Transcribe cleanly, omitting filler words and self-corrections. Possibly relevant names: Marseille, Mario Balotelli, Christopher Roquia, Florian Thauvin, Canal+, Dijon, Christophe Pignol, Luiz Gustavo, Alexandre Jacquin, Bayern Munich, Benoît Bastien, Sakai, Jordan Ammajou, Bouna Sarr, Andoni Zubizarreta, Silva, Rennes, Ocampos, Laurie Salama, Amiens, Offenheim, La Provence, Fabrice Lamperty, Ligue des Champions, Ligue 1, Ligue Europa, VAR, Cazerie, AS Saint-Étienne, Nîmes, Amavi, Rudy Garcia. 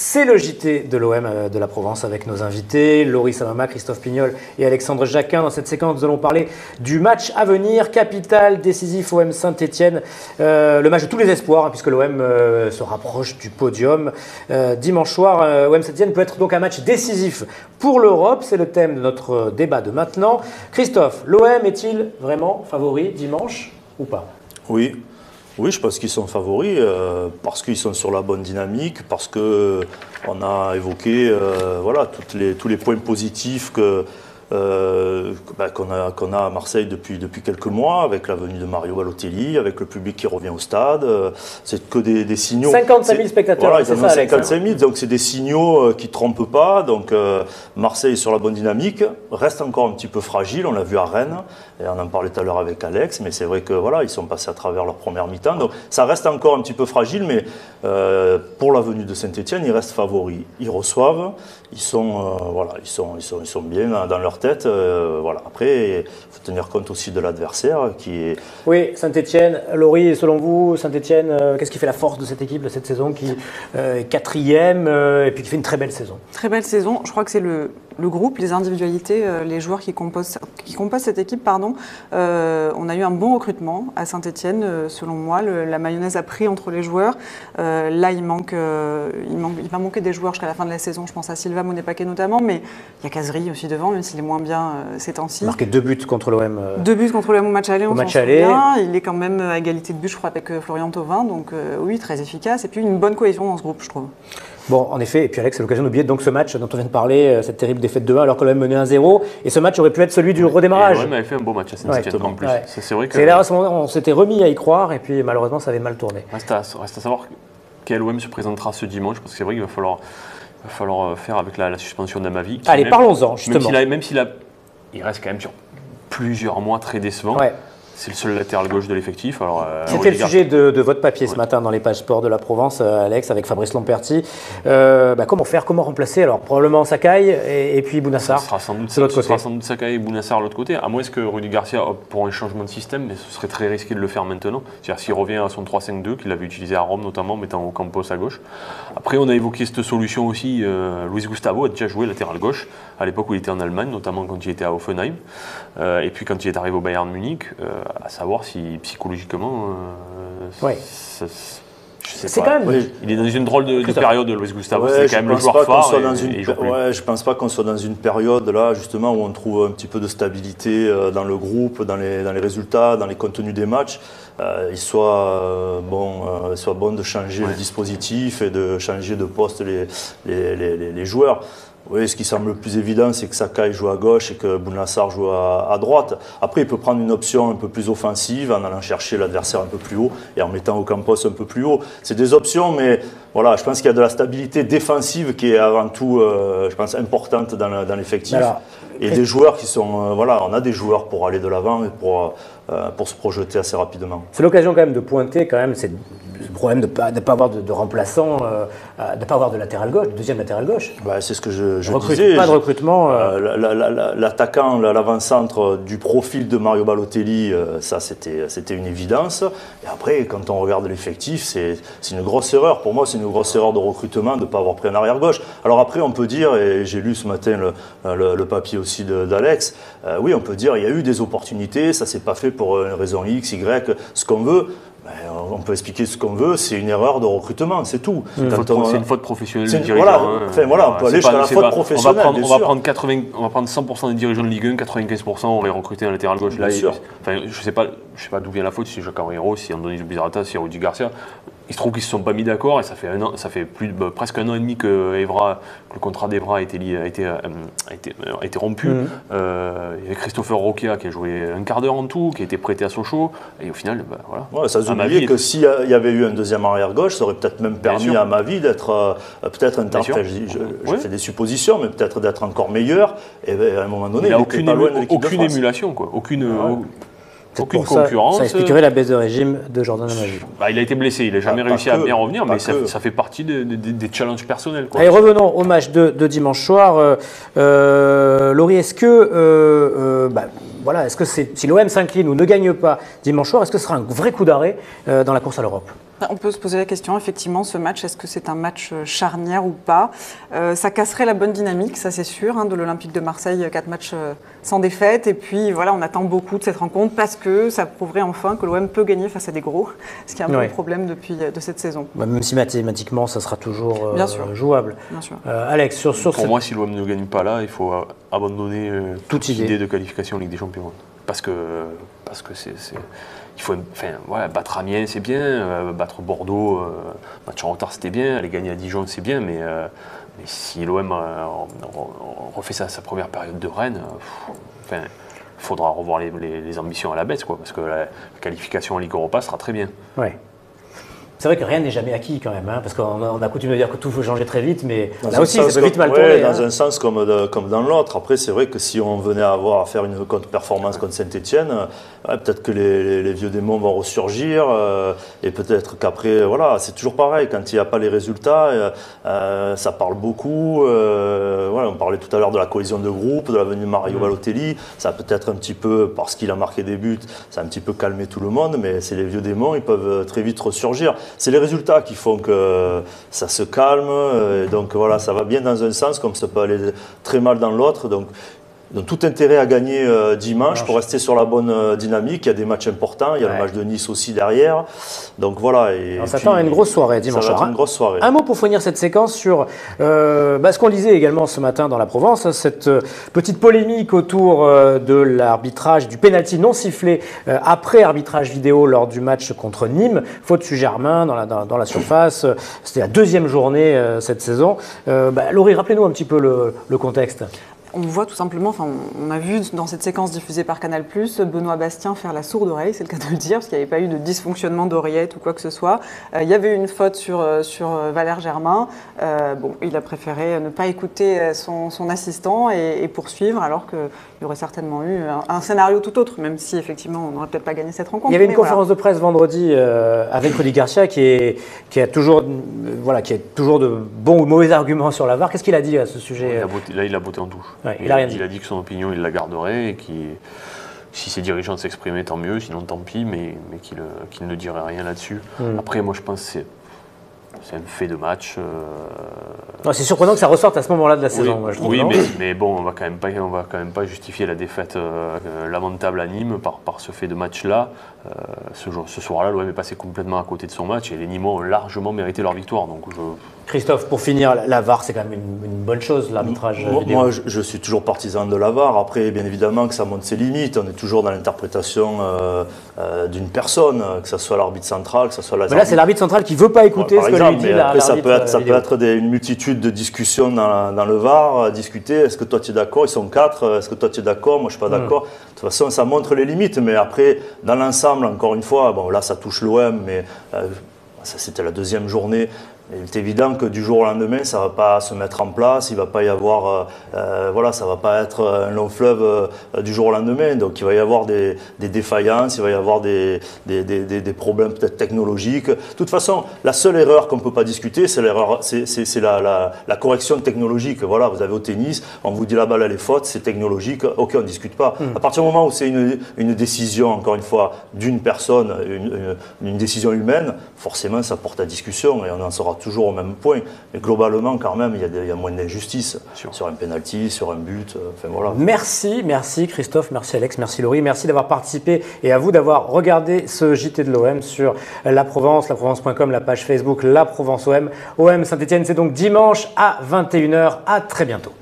C'est le JT de l'OM de la Provence avec nos invités, Laurie Salama, Christophe Pignol et Alexandre Jacquin. Dans cette séquence, nous allons parler du match à venir, capital, décisif, OM Saint-Étienne. Le match de tous les espoirs, hein, puisque l'OM se rapproche du podium. Dimanche soir, OM Saint-Étienne peut être donc un match décisif pour l'Europe. C'est le thème de notre débat de maintenant. Christophe, l'OM est-il vraiment favori dimanche ou pas? Oui. Oui, je pense qu'ils sont favoris parce qu'ils sont sur la bonne dynamique, parce qu'on a évoqué voilà, tous les points positifs qu'on a à Marseille depuis quelques mois, avec la venue de Mario Balotelli, avec le public qui revient au stade. C'est que des signaux. 55 000 spectateurs, voilà, c'est ça, 55 000, donc c'est des signaux qui ne trompent pas. Donc Marseille est sur la bonne dynamique, reste encore un petit peu fragile, on l'a vu à Rennes. Et on en parlait tout à l'heure avec Alex, mais c'est vrai que voilà, ils sont passés à travers leur première mi-temps. Donc ça reste encore un petit peu fragile, mais pour la venue de Saint-Étienne, ils restent favoris. Ils reçoivent, ils sont bien dans leur tête. Voilà. Après, il faut tenir compte aussi de l'adversaire qui est. Oui, Saint-Étienne. Laurie, selon vous, Saint-Étienne, qu'est-ce qui fait la force de cette équipe de cette saison qui est quatrième et puis qui fait une très belle saison? Très belle saison. Je crois que c'est le groupe, les individualités, les joueurs qui composent cette équipe, pardon. On a eu un bon recrutement à Saint-Étienne, selon moi. La mayonnaise a pris entre les joueurs. Là, il va manquer des joueurs jusqu'à la fin de la saison. Je pense à Silva, Monnet-Paquet notamment, mais il y a Cazerie aussi devant, même s'il est moins bien ces temps-ci. Il a marqué 2 buts contre l'OM. 2 buts contre l'OM au match aller, on s'en souvient. Il est quand même à égalité de but, je crois, avec Florian Thauvin. Donc oui, très efficace. Et puis une bonne cohésion dans ce groupe, je trouve. Bon, en effet, et puis Alex, c'est l'occasion d'oublier donc ce match dont on vient de parler, cette terrible défaite de 1 alors que l'OM menait 1-0, et ce match aurait pu être celui du redémarrage. L'OM avait fait un beau match à Saint-Étienne en plus. Ouais. C'est vrai que... là, à ce moment-là, on s'était remis à y croire, et puis malheureusement, ça avait mal tourné. Reste à savoir quel OM se présentera ce dimanche, parce que c'est vrai qu'il va falloir faire avec la suspension d'Amavi. Allez, parlons-en, justement. Il reste quand même sur plusieurs mois très décevant. Ouais. C'est le seul latéral gauche de l'effectif. C'était le sujet de votre papier ce matin dans les pages sport de la Provence, Alex, avec Fabrice Lamperty. Comment remplacer? Alors probablement Sakai et puis Bouna Sarr. Ce sera sans doute Sakai et Bouna Sarr de l'autre côté. À moins que Rudy Garcia opte pour un changement de système, mais ce serait très risqué de le faire maintenant. C'est-à-dire s'il revient à son 3-5-2 qu'il avait utilisé à Rome notamment, mettant Ocampos à gauche. Après on a évoqué cette solution aussi. Luiz Gustavo a déjà joué latéral gauche à l'époque où il était en Allemagne, notamment quand il était à Offenheim. Et puis quand il est arrivé au Bayern Munich. À savoir si psychologiquement, ouais. C'est quand même. Oui. Il est dans une drôle de période, Luiz Gustavo. Ouais, c'est quand même le joueur phare. Je ne pense pas qu'on soit dans une période là justement où on trouve un petit peu de stabilité dans le groupe, dans les résultats, dans les contenus des matchs. Il soit bon de changer le dispositif et de changer de poste les joueurs. Oui, ce qui semble le plus évident, c'est que Sakai joue à gauche et que Bouna Sarr joue à droite. Après, il peut prendre une option un peu plus offensive en allant chercher l'adversaire un peu plus haut et en mettant Ocampos un peu plus haut. C'est des options, mais voilà, je pense qu'il y a de la stabilité défensive qui est avant tout, je pense, importante dans l'effectif. Et des joueurs qui sont, voilà, on a des joueurs pour aller de l'avant et pour se projeter assez rapidement. C'est l'occasion quand même de pointer quand même cette... Le problème de ne pas avoir de remplaçant, de ne pas avoir de latéral gauche, de deuxième latéral gauche. Bah, c'est ce que je disais. Pas de recrutement. L'attaquant, l'avant-centre du profil de Mario Balotelli, ça c'était une évidence. Et après, quand on regarde l'effectif, c'est une grosse erreur. Pour moi, c'est une grosse erreur de recrutement de ne pas avoir pris un arrière-gauche. Alors après, on peut dire, et j'ai lu ce matin le papier aussi d'Alex, oui, on peut dire, il y a eu des opportunités, ça ne s'est pas fait pour une raison X, Y, ce qu'on veut. On peut expliquer ce qu'on veut, c'est une erreur de recrutement, c'est tout. C'est une faute professionnelle du dirigeant. On peut aller jusqu'à la faute professionnelle. On va prendre 100% des dirigeants de Ligue 1, 95% auraient recruté un latéral gauche. Là, je ne sais pas d'où vient la faute, si Jacques Zambrero, si Andoni Zubizarreta, si Rudy Garcia. Il se trouve qu'ils ne se sont pas mis d'accord et ça fait presque 1 an et demi que le contrat d'Evra a été rompu. Il y avait Christopher Roquia qui a joué 1/4 d'heure en tout, qui a été prêté à Sochaux. Et au final, bah, voilà. Ouais, ça s'oubliait que s'il y avait eu un deuxième arrière-gauche, ça aurait peut-être même permis à Amavi d'être peut-être un target. Je fais des suppositions, mais peut-être d'être encore meilleur. Et ben, à un moment donné, il n'y a aucune émulation. Quoi. Aucune concurrence. Ça expliquerait la baisse de régime de Jordan Ammajou. Bah, il a été blessé, il n'a jamais réussi à bien revenir, mais ça fait partie des challenges personnels. Quoi. Allez, revenons au match de dimanche soir. Laurie, si l'OM s'incline ou ne gagne pas dimanche soir, est-ce que ce sera un vrai coup d'arrêt dans la course à l'Europe? On peut se poser la question, effectivement, ce match, est-ce que c'est un match charnière ou pas? Ça casserait la bonne dynamique, ça c'est sûr, hein, de l'Olympique de Marseille, 4 matchs sans défaite. Et puis voilà, on attend beaucoup de cette rencontre parce que ça prouverait enfin que l'OM peut gagner face à des gros, ce qui est un peu le problème de cette saison. Bah, même si mathématiquement, ça sera toujours jouable. Bien sûr. Alex, pour moi, si l'OM ne gagne pas là, il faut abandonner toute idée de qualification en Ligue des Champions. Parce que c'est... Il faut, enfin, voilà, battre Amiens, c'est bien, battre Bordeaux, match en retard, c'était bien, aller gagner à Dijon, c'est bien, mais si l'OM refait sa première période de Rennes, enfin, il faudra revoir les ambitions à la baisse, quoi, parce que la qualification en Ligue Europa sera très bien. Ouais. C'est vrai que rien n'est jamais acquis quand même, hein, parce qu'on a coutume de dire que tout peut changer très vite, mais là aussi c'est vite mal tourné. Dans un sens comme dans l'autre. Après c'est vrai que si on venait à faire une contre-performance contre Saint-Étienne, peut-être que les vieux démons vont ressurgir, et peut-être qu'après, voilà, c'est toujours pareil, quand il n'y a pas les résultats, ça parle beaucoup, voilà, on parlait tout à l'heure de la cohésion de groupe, de la venue de Mario Balotelli, ça a peut-être un petit peu, parce qu'il a marqué des buts, ça a un petit peu calmé tout le monde, mais c'est les vieux démons, ils peuvent très vite ressurgir. C'est les résultats qui font que ça se calme, et donc voilà, ça va bien dans un sens, comme ça peut aller très mal dans l'autre. Donc tout intérêt à gagner dimanche pour rester sur la bonne dynamique. Il y a des matchs importants, il y a le match de Nice aussi derrière. Donc voilà. On s'attend à une grosse soirée dimanche. Ça va être une grosse soirée. Un mot pour finir cette séquence sur ce qu'on lisait également ce matin dans La Provence, hein, cette petite polémique autour de l'arbitrage, du pénalty non sifflé après arbitrage vidéo lors du match contre Nîmes. Faute sur Germain dans la surface. C'était la 2e journée cette saison. Laurie, rappelez-nous un petit peu le contexte. On voit tout simplement, enfin, on a vu dans cette séquence diffusée par Canal+, Benoît Bastien faire la sourde oreille, c'est le cas de le dire, parce qu'il n'y avait pas eu de dysfonctionnement d'oreillette ou quoi que ce soit. Il y avait une faute sur Valère Germain. Bon, il a préféré ne pas écouter son assistant et poursuivre, alors qu'il y aurait certainement eu un scénario tout autre, même si effectivement on n'aurait peut-être pas gagné cette rencontre. Il y avait une conférence de presse vendredi avec Rudy Garcia qui a toujours de bons ou mauvais arguments sur la VAR. Qu'est-ce qu'il a dit à ce sujet? Il a botté en touche. Ouais, il a dit que son opinion, il la garderait et que si ses dirigeants s'exprimaient, tant mieux, sinon tant pis, mais qu'il ne dirait rien là-dessus. Après, moi, je pense que c'est un fait de match. C'est surprenant que ça ressorte à ce moment-là de la saison. Moi, je trouve, mais bon, on va quand même pas justifier la défaite lamentable à Nîmes par ce fait de match-là. Ce soir-là, l'OM est passé complètement à côté de son match et les Nîmois ont largement mérité leur victoire. Donc Christophe, pour finir, la VAR, c'est quand même une bonne chose, l'arbitrage vidéo. Moi, je suis toujours partisan de la VAR. Après, bien évidemment, que ça monte ses limites. On est toujours dans l'interprétation d'une personne, que ce soit l'arbitre central, que ce soit la... Mais là, c'est l'arbitre central qui ne veut pas écouter ce que lui dit. Après, ça peut être une multitude de discussions dans le VAR, discuter. Est-ce que toi, tu es d'accord? Ils sont 4. Est-ce que toi, tu es d'accord? Moi, je ne suis pas d'accord. De toute façon, ça montre les limites. Mais après, dans l'ensemble, encore une fois, bon, là, ça touche l'OM, mais ça, c'était la 2e journée. Il est évident que du jour au lendemain, ça ne va pas se mettre en place, il ne va pas y avoir, ça ne va pas être un long fleuve du jour au lendemain. Donc il va y avoir des défaillances, il va y avoir des problèmes peut-être technologiques. De toute façon, la seule erreur qu'on ne peut pas discuter, c'est la correction technologique. Voilà, vous avez au tennis, on vous dit la balle elle est faute, c'est technologique, ok, on ne discute pas. À partir du moment où c'est une décision, encore une fois, d'une personne, une décision humaine, forcément ça porte à discussion et on en saura toujours au même point, mais globalement quand même il y a moins d'injustice sur un pénalty, sur un but, enfin voilà. Merci Christophe, merci Alex, merci Laurie, merci d'avoir participé et à vous d'avoir regardé ce JT de l'OM sur La Provence, laprovence.com, la page Facebook La Provence OM Saint-Étienne, c'est donc dimanche à 21h, à très bientôt.